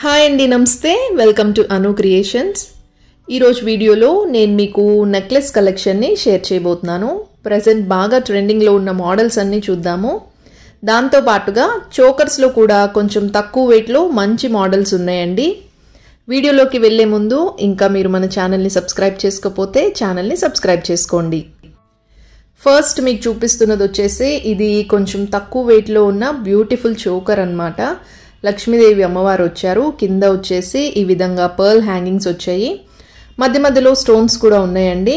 हाय अंडी नमस्ते welcome to Anu creations video नेनु मीकु नेक्लेस कलेक्शन नी शेर चेयबोतुन्नानु प्रेजेंट बागा ट्रेंडिंग लो उन्न मॉडल्स अन्नी चूद्दामु दांतो पाटुगा चोकर्स लो कूडा कोंचेम तक्कुव वेट लो मंची मॉडल्स उन्नायंडी वीडियोलोकी वेल्ले मुंदु इंका मीरु मन चानल नी सब्सक्राइब चेसुकोपोते चानल नी सब्सक्राइब चेसुकोंडी फस्ट मीकु चूपिस्तुन्नदि वच्चेसी इदी कोंचेम तक्कुव वेट लो उन्न ब्यूटिफुल चोकर अन्नमाट లక్ష్మీదేవి అమ్మవారు వచ్చారు కింద వచ్చేసి ఈ విధంగా పర్ల్ హ్యాంగింగ్స్ వచ్చాయి మధ్య మధ్యలో స్టోన్స్ కూడా ఉన్నాయండి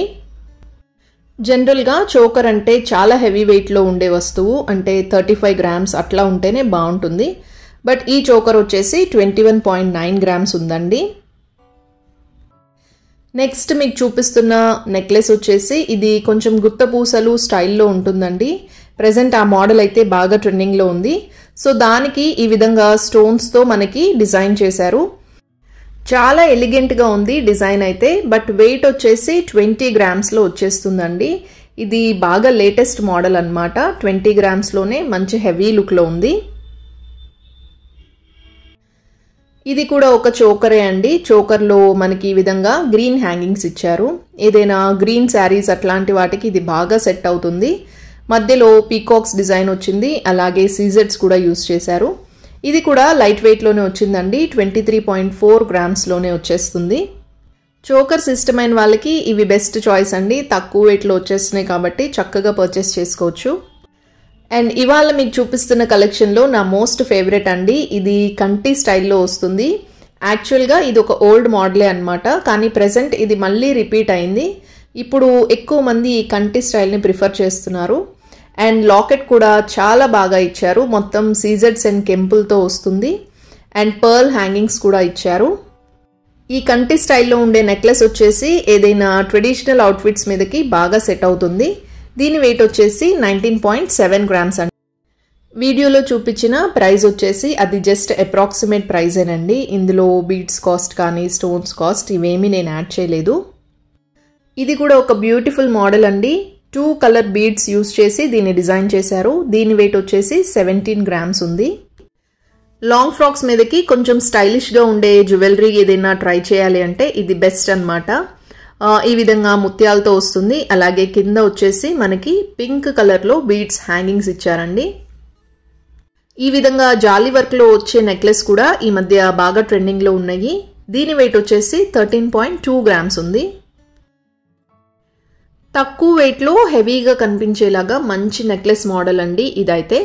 జనరల్ గా చోకర్ అంటే చాలా హెవీ వెయిట్ లో ఉండే వస్తువు అంటే 35 గ్రామ్స్ అట్లా ఉంటేనే బాగుంటుంది బట్ ఈ చోకర్ వచ్చేసి 21.9 గ్రామ్స్ ఉందండి నెక్స్ట్ మీకు చూపిస్తున్న నెక్లెస్ వచ్చేసి ఇది కొంచెం గుత్తపూసలు స్టైల్లో ఉంటుందండి ప్రెజెంట్ ఆ మోడల్ అయితే బాగా ట్రెండింగ్ లో ఉంది సో దానికి ఈ విధంగా స్టోన్స్ తో మనకి డిజైన్ చేశారు చాలా ఎలిగెంట్ గా ఉంది డిజైన్ అయితే బట్ వెయిట్ వచ్చేసి 20 గ్రామ్స్ లో వచ్చేస్తుందండి ఇది బాగా లేటెస్ట్ మోడల్ అన్నమాట 20 గ్రామ్స్ లోనే మంచి హెవీ లుక్ లో ఉంది ఇది కూడా ఒక చోకరే అండి చోకర్ లో మనకి ఈ విధంగా గ్రీన్ హ్యాంగింగ్స్ ఇచ్చారు ఏదైనా గ్రీన్ సారీస్ అట్లాంటి వాటికి ఇది బాగా సెట్ అవుతుంది మధ్యలో పీకాక్స్ డిజైన్ వచ్చింది అలాగే సీజర్స్ కూడా యూస్ చేశారు ఇది కూడా లైట్ వెయిట్ లోనే వచ్చిందండి 23.4 గ్రామ్స్ లోనే వచ్చేస్తుంది చోకర్ సిస్టమ్ అయిన వాళ్ళకి ఇవి బెస్ట్ చాయిస్ అండి తక్కువ వెయిట్ లో వచ్చేస్తున్నాయి కాబట్టి చక్కగా పర్చేస్ చేసుకోవచ్చు అండ్ ఇవాళ మీకు చూపిస్తున్న కలెక్షన్ లో నా మోస్ట్ ఫేవరెట్ అండి ఇది కంటి స్టైల్లో వస్తుంది యాక్చువల్ గా ఇది ఒక ఓల్డ్ మోడలే అన్నమాట కానీ ప్రెజెంట్ ఇది మళ్ళీ రిపీట్ అయింది ఇప్పుడు ఎక్కువ మంది ఈ కంటి స్టైల్ ని ప్రిఫర్ చేస్తున్నారు అండ్ లాకెట్ కూడా చాలా బాగా ఇచ్చారు మొత్తం సీజర్స్ అండ్ కెంపుల్ తో వస్తుంది అండ్ పర్ల్ హ్యాంగింగ్స్ కూడా ఇచ్చారు ఈ కంటి స్టైల్లో ఉండే నెక్లెస్ వచ్చేసి ఏదైనా ట్రెడిషనల్ అవుట్ ఫిట్స్ మీదకి బాగా సెట్ అవుతుంది దీని వెయిట్ వచ్చేసి 19.7 గ్రామ్స్ అండి వీడియోలో చూపించిన ప్రైస్ వచ్చేసి అది జస్ట్ అప్రాక్సిమేట్ ప్రైసేనండి ఇందులో బీడ్స్ కాస్ట్ కానీ స్టోన్స్ కాస్ట్ ఇవేమీ నేను యాడ్ చేయలేదు ఇది కూడా ఒక బ్యూటిఫుల్ మోడల్ అండి 2 కలర్ బీడ్స్ యూస్ చేసి దీని డిజైన్ చేశారు దీని వెయిట్ వచ్చేసి 17 గ్రామ్స్ ఉంది లాంగ్ ఫ్రాక్స్ మీదకి కొంచెం స్టైలిష్ గా ఉండే జ్యువెలరీ ఏదైనా ట్రై చేయాలి అంటే ఇది బెస్ట్ అన్నమాట ఈ విధంగా ముత్యాలతో వస్తుంది అలాగే కింద వచ్చేసి మనకి పింక్ కలర్ లో బీడ్స్ హ్యాంగింగ్స్ ఇచ్చారండి ఈ విధంగా జాలీ వర్క్ లో వచ్చే నెక్లెస్ కూడా ఈ మధ్య బాగా ట్రెండింగ్ లో ఉన్నాయి దీని వెయిట్ వచ్చేసి 13.2 గ్రామ్స్ ఉంది తక్కువ వెయిట్ లో హెవీగా కనిపించేలాగా మంచి నెక్లెస్ మోడల్ అండి ఇదైతే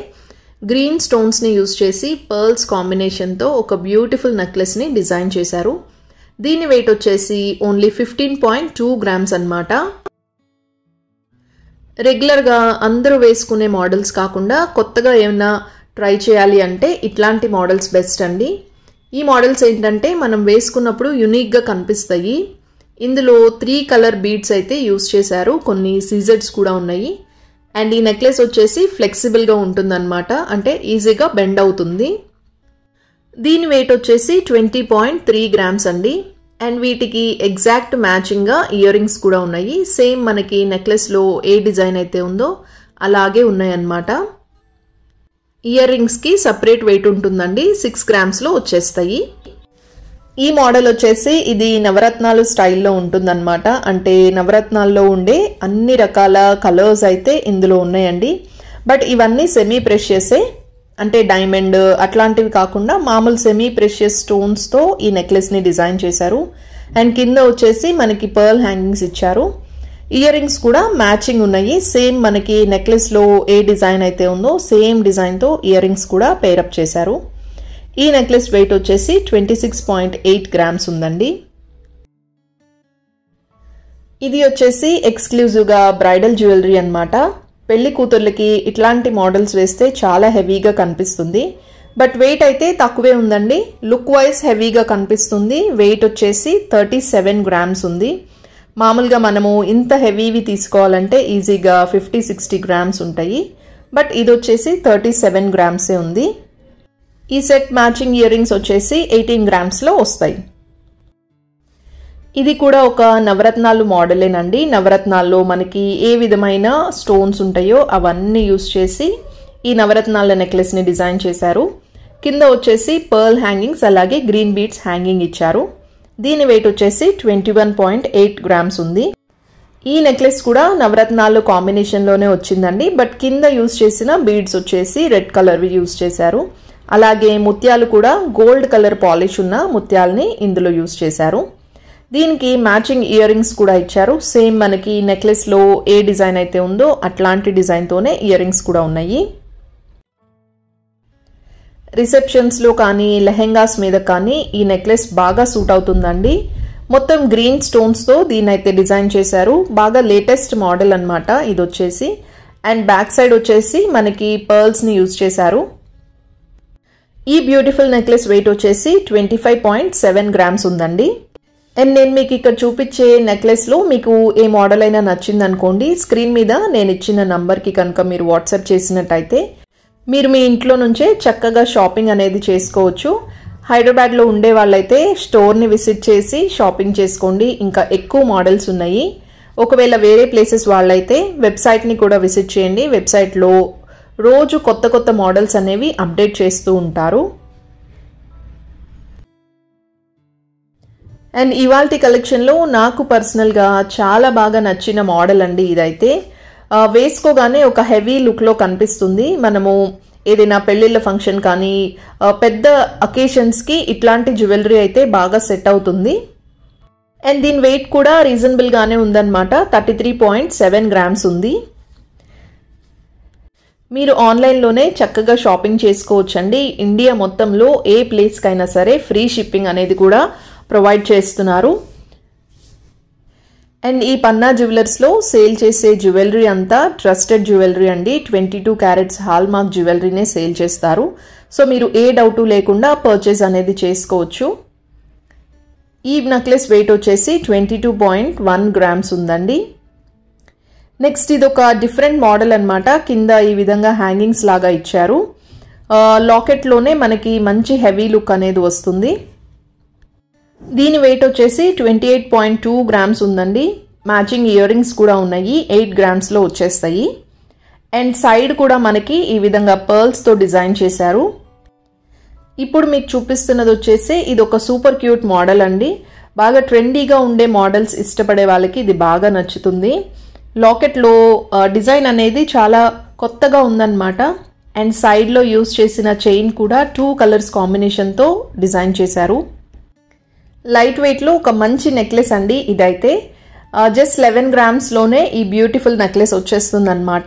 గ్రీన్ స్టోన్స్ ని యూస్ చేసి పర్ల్స్ కాంబినేషన్ తో ఒక బ్యూటిఫుల్ నెక్లెస్ ని డిజైన్ చేశారు దీని వెయిట్ వచ్చేసి ఓన్లీ 15.2 గ్రామ్స్ అన్నమాట రెగ్యులర్ గా అందరూ వేసుకునే మోడల్స్ కాకుండా కొత్తగా ఏమైనా ట్రై చేయాలి అంటే ఇట్లాంటి మోడల్స్ బెస్ట్ అండి ఈ మోడల్స్ ఏంటంటే మనం వేసుకున్నప్పుడు యూనిక్ గా కనిపిస్తాయి ఇందులో 3 కలర్ బీడ్స్ అయితే యూస్ చేశారు కొన్ని సీజర్స్ కూడా ఉన్నాయి అండ్ ఈ నెక్లెస్ వచ్చేసి ఫ్లెక్సిబుల్ గా ఉంటుందన్నమాట అంటే ఈజీగా బెండ్ అవుతుంది దీని వెయిట్ వచ్చేసి 20.3 గ్రామ్స్ అండి అండ్ వీటికి ఎగ్జాక్ట్ మ్యాచింగ్ గా ఇయర్ రింగ్స్ కూడా ఉన్నాయి సేమ్ మనకి నెక్లెస్ లో ఏ డిజైన్ అయితే ఉందో అలాగే ఉన్నాయి అన్నమాట ఇయర్ రింగ్స్ కి సెపరేట్ వెయిట్ ఉంటుందండి 6 గ్రామ్స్ లో వచ్చేస్తాయి ఈ మోడల్ వచ్చేసి ఇది నవరత్నాలు స్టైల్లో ఉంటుందన్నమాట అంటే నవరత్నాల్లో ఉండే అన్ని రకాల కలర్స్ అయితే ఇందులో ఉన్నాయండి బట్ ఇవన్నీ సెమీ ప్రెషియస్ అంటే డైమండ్ అట్లాంటివి కాకుండా మామూలు సెమీ ప్రెషియస్ స్టోన్స్ తో ఈ నెక్లెస్ ని డిజైన్ చేశారు అండ్ కింద వచ్చేసి మనకి పర్ల్ హ్యాంగింగ్స్ ఇచ్చారు ఇయర్ రింగ్స్ కూడా మ్యాచింగ్ ఉన్నాయి సేమ్ మనకి నెక్లెస్ లో ఏ డిజైన్ అయితే ఉందో సేమ్ డిజైన్ తో ఇయర్ రింగ్స్ కూడా పేర్ అప్ చేశారు ఈ నెక్లెస్ వెయిట్ వచ్చేసి 26.8 గ్రామ్స్ ఉందండి ఇది వచ్చేసి ఎక్స్క్లూజివ్ గా బ్రైడల్ జ్యువెలరీ అన్నమాట పెళ్లి కూతుర్లకి ఇట్లాంటి మోడల్స్ వేస్తే చాలా హెవీగా కనిపిస్తుంది బట్ వెయిట్ అయితే తక్కువే ఉందండి లుక్ వైస్ హెవీగా కనిపిస్తుంది వెయిట్ వచ్చేసి 37 గ్రామ్స్ ఉంది మామూలుగా మనము ఇంత హెవీవి తీసుకోవాలంటే ఈజీగా 50-60 గ్రామ్స్ ఉంటాయి బట్ ఇది వచ్చేసి 37 గ్రామ్సే ఉంది ఈ సెట్ మ్యాచింగ్ ఇయర్ రింగ్స్ వచ్చేసి 18 గ్రామ్స్ లో వస్తాయి ఇది కూడా ఒక నవరత్నాలు మోడలేనండి నవరత్నాల్లో మనకి ఏ విధమైన స్టోన్స్ ఉంటాయో అవన్నీ యూస్ చేసి ఈ నవరత్నాల నెక్లెస్ ని డిజైన్ చేశారు కింద వచ్చేసి పర్ల్ హ్యాంగింగ్స్ అలాగే గ్రీన్ బీట్స్ హ్యాంగింగ్ ఇచ్చారు. దీని weight వచ్చేసి 21.8 గ్రామ్స్ ఉంది. ఈ నెక్లెస్ కూడా నవరత్నాలు కాంబినేషన్ లోనే వచ్చిందండి. బట్ కింద యూస్ చేసిన బీడ్స్ వచ్చేసి రెడ్ కలర్ వి యూస్ చేశారు. అలాగే ముత్యాలు కూడా గోల్డ్ కలర్ పాలిష్ ఉన్న ముత్యాల్ని ఇందులో యూస్ చేశారు. దీనికి మ్యాచింగ్ ఇయర్ రింగ్స్ కూడా ఇచ్చారు. సేమ్ మనకి నెక్లెస్ లో ఏ డిజైన్ అయితే ఉందో అట్లాంటి డిజైన్ తోనే ఇయర్ రింగ్స్ కూడా ఉన్నాయి. రిసెప్షన్స్ లో కానీ లెహెంగాస్ మీద కానీ ఈ నెక్లెస్ బాగా సూట్ అవుతుందండి. మొత్తం గ్రీన్ స్టోన్స్ తో దీనైతే డిజైన్ చేశారు. బాగా లేటెస్ట్ మోడల్ అన్నమాట ఇది వచ్చేసి. అండ్ బ్యాక్ సైడ్ వచ్చేసి మనకి పర్ల్స్ ని యూస్ చేశారు. ఈ బ్యూటిఫుల్ నెక్లెస్ weight వచ్చేసి 25.7 గ్రామ్స్ ఉందండి. అండ్ నేను మీకు ఇక్కడ చూపించే నెక్లెస్ లో మీకు ఏ మోడల్ అయినా నచ్చింది అనుకోండి, స్క్రీన్ మీద నేను ఇచ్చిన నంబర్ కి కనుక మీరు వాట్సాప్ చేసినట్టయితే మీరు మీ ఇంట్లో నుంచే చక్కగా షాపింగ్ అనేది చేసుకోవచ్చు. హైదరాబాద్లో ఉండే వాళ్ళైతే స్టోర్ని విజిట్ చేసి షాపింగ్ చేసుకోండి, ఇంకా ఎక్కువ మోడల్స్ ఉన్నాయి. ఒకవేళ వేరే ప్లేసెస్ వాళ్ళైతే వెబ్సైట్ని కూడా విజిట్ చేయండి. వెబ్సైట్లో రోజు కొత్త కొత్త మోడల్స్ అనేవి అప్డేట్ చేస్తూ ఉంటారు. అండ్ ఇవాల్టి కలెక్షన్లో నాకు పర్సనల్గా చాలా బాగా నచ్చిన మోడల్ అండి ఇదైతే. వేసుకోగానే ఒక హెవీ లుక్లో కనిపిస్తుంది. మనము ఏదైనా పెళ్లిళ్ళ ఫంక్షన్ కానీ పెద్ద అకేషన్స్కి ఇట్లాంటి జ్యువెలరీ అయితే బాగా సెట్ అవుతుంది. అండ్ దీని వెయిట్ కూడా రీజనబుల్గానే ఉందన్నమాట, 33.7 గ్రామ్స్ ఉంది. మీరు ఆన్లైన్లోనే చక్కగా షాపింగ్ చేసుకోవచ్చండి. ఇండియా మొత్తంలో ఏ ప్లేస్కైనా సరే ఫ్రీ షిప్పింగ్ అనేది కూడా ప్రొవైడ్ చేస్తున్నారు. అండ్ ఈ పన్నా జ్యువెలర్స్లో సేల్ చేసే జ్యువెలరీ అంతా ట్రస్టెడ్ జ్యువెలరీ అండి. 22 క్యారెట్స్ హాల్ మార్క్ జ్యువెలరీనే సేల్ చేస్తారు. సో మీరు ఏ డౌట్ లేకుండా పర్చేజ్ అనేది చేసుకోవచ్చు. ఈ నెక్లెస్ వెయిట్ వచ్చేసి 22.1 గ్రామ్స్ ఉందండి. నెక్స్ట్ ఇది ఒక డిఫరెంట్ మోడల్ అనమాట. కింద ఈ విధంగా హ్యాంగింగ్స్ లాగా ఇచ్చారు. లాకెట్లోనే మనకి మంచి హెవీ లుక్ అనేది వస్తుంది. దీని వెయిట్ వచ్చేసి 28.2 గ్రామ్స్ ఉందండి. మ్యాచింగ్ ఇయర్ రింగ్స్ కూడా ఉన్నాయి, 8 గ్రామ్స్లో వచ్చేస్తాయి. అండ్ సైడ్ కూడా మనకి ఈ విధంగా పర్ల్స్తో డిజైన్ చేశారు. ఇప్పుడు మీకు చూపిస్తున్నది వచ్చేసి ఇది ఒక సూపర్ క్యూట్ మోడల్ అండి. బాగా ట్రెండీగా ఉండే మోడల్స్ ఇష్టపడే వాళ్ళకి ఇది బాగా నచ్చుతుంది. లాకెట్లో డిజైన్ అనేది చాలా కొత్తగా ఉందన్నమాట. అండ్ సైడ్లో యూస్ చేసిన చైన్ కూడా 2 కలర్స్ కాంబినేషన్తో డిజైన్ చేశారు. లైట్ వెయిట్లో ఒక మంచి నెక్లెస్ అండి ఇదైతే. జస్ట్ 11 గ్రామ్స్లోనే ఈ బ్యూటిఫుల్ నెక్లెస్ వచ్చేస్తుంది అనమాట.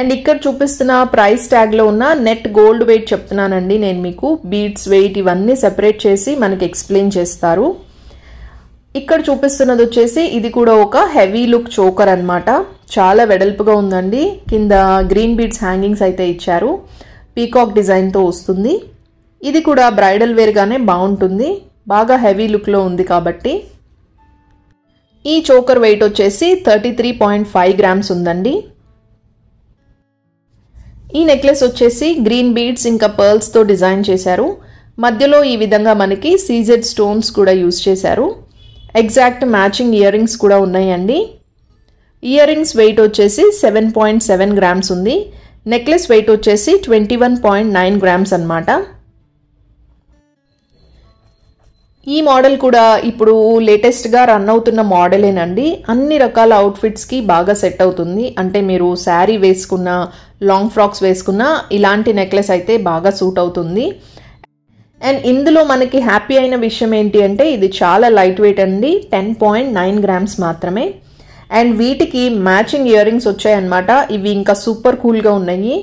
అండ్ ఇక్కడ చూపిస్తున్న ప్రైస్ ట్యాగ్లో ఉన్న నెట్ గోల్డ్ వెయిట్ చెప్తున్నానండి నేను మీకు. బీడ్స్ వెయిట్ ఇవన్నీ సెపరేట్ చేసి మనకి ఎక్స్ప్లెయిన్ చేస్తారు. ఇక్కడ చూపిస్తున్నది వచ్చేసి ఇది కూడా ఒక హెవీ లుక్ చోకర్ అనమాట. చాలా వెడల్పుగా ఉందండి. కింద గ్రీన్ బీడ్స్ హ్యాంగింగ్స్ అయితే ఇచ్చారు. పీకాక్ డిజైన్తో వస్తుంది. ఇది కూడా బ్రైడల్ వేర్గానే బాగుంటుంది. బాగా హెవీ లుక్లో ఉంది కాబట్టి. ఈ చోకర్ వెయిట్ వచ్చేసి 33.5 గ్రామ్స్ ఉందండి. ఈ నెక్లెస్ వచ్చేసి గ్రీన్ బీడ్స్ ఇంకా పర్ల్స్తో డిజైన్ చేశారు. మధ్యలో ఈ విధంగా మనకి సీజెడ్ స్టోన్స్ కూడా యూజ్ చేశారు. ఎగ్జాక్ట్ మ్యాచింగ్ ఇయర్ రింగ్స్ కూడా ఉన్నాయండి. ఇయర్ రింగ్స్ వెయిట్ వచ్చేసి 7.7 గ్రామ్స్ ఉంది. నెక్లెస్ వెయిట్ వచ్చేసి 21.9 గ్రామ్స్ అనమాట. ఈ మోడల్ కూడా ఇప్పుడు లేటెస్ట్గా రన్ అవుతున్న మోడలేనండి. అన్ని రకాల అవుట్ఫిట్స్కి బాగా సెట్ అవుతుంది. అంటే మీరు శారీ వేసుకున్న, లాంగ్ ఫ్రాక్స్ వేసుకున్న ఇలాంటి నెక్లెస్ అయితే బాగా సూట్ అవుతుంది. అండ్ ఇందులో మనకి హ్యాపీ అయిన విషయం ఏంటి అంటే ఇది చాలా లైట్ వెయిట్ అండి, 10.9 గ్రామ్స్ మాత్రమే. అండ్ వీటికి మ్యాచింగ్ ఇయర్ రింగ్స్ వచ్చాయన్నమాట. ఇవి ఇంకా సూపర్ కూల్గా ఉన్నాయి.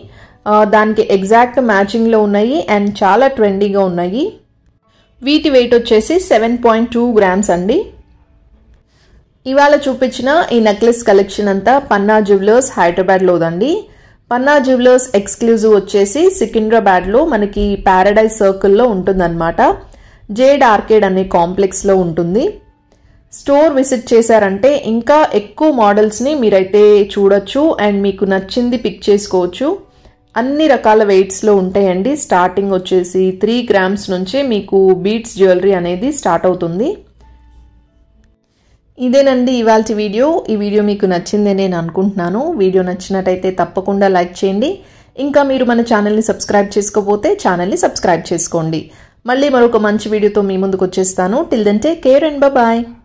దానికి ఎగ్జాక్ట్ మ్యాచింగ్లో ఉన్నాయి అండ్ చాలా ట్రెండీగా ఉన్నాయి. వీటి వెయిట్ వచ్చేసి 7.2 గ్రామ్స్ అండి. ఇవాళ చూపించిన ఈ నెక్లెస్ కలెక్షన్ అంతా పన్నా జ్యువెలర్స్ హైదరాబాద్లోదండి. పన్నా జ్యువెలర్స్ ఎక్స్క్లూజివ్ వచ్చేసి సికింద్రాబాద్లో మనకి ప్యారడైజ్ సర్కిల్లో ఉంటుందన్నమాట. జేడ్ ఆర్కేడ్ అనే కాంప్లెక్స్లో ఉంటుంది. స్టోర్ విజిట్ చేశారంటే ఇంకా ఎక్కువ మోడల్స్ని మీరైతే చూడొచ్చు అండ్ మీకు నచ్చింది పిక్ చేసుకోవచ్చు. అన్ని రకాల వెయిట్స్లో ఉంటాయండి. స్టార్టింగ్ వచ్చేసి 3 గ్రామ్స్ నుంచే మీకు బీట్స్ జ్యువెలరీ అనేది స్టార్ట్ అవుతుంది. ఇదేనండి ఇవాల్టి వీడియో. ఈ వీడియో మీకు నచ్చిందే నేను అనుకుంటున్నాను. వీడియో నచ్చినట్టయితే తప్పకుండా లైక్ చేయండి. इंका मीरू मन चैनल नी सब्सक्राइब चेसुकोपोते चैनल नी सब्सक्राइब चेसुकोंडी मल्ली मरोक मंची वीडियो तो मी मुंदुकोच्चेस्तानु till then take care and bye bye.